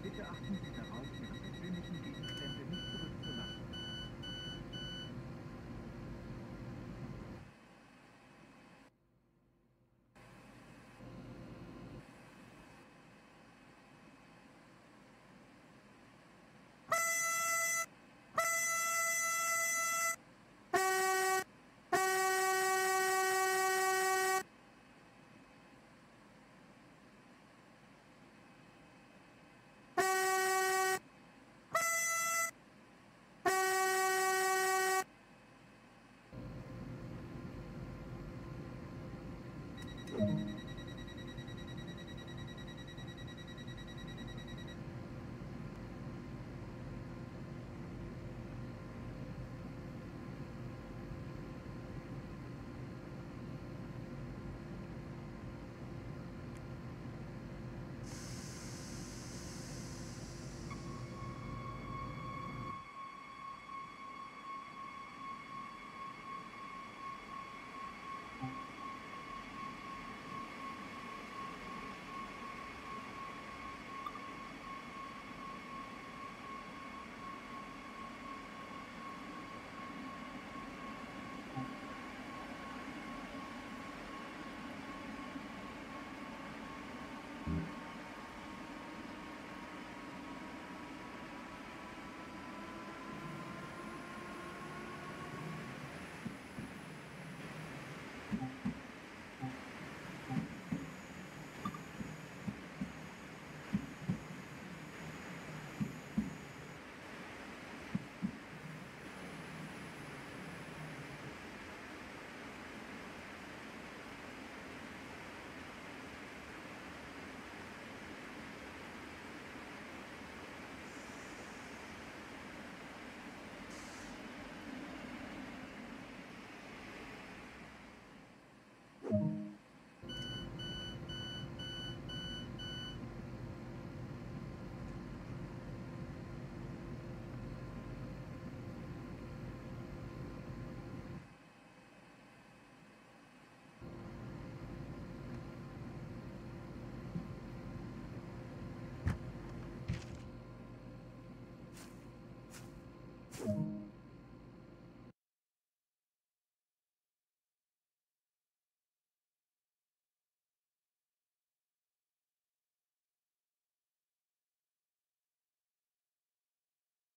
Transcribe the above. Bitte achten Sie darauf, die persönlichen Gegenstände nicht zurückzulassen.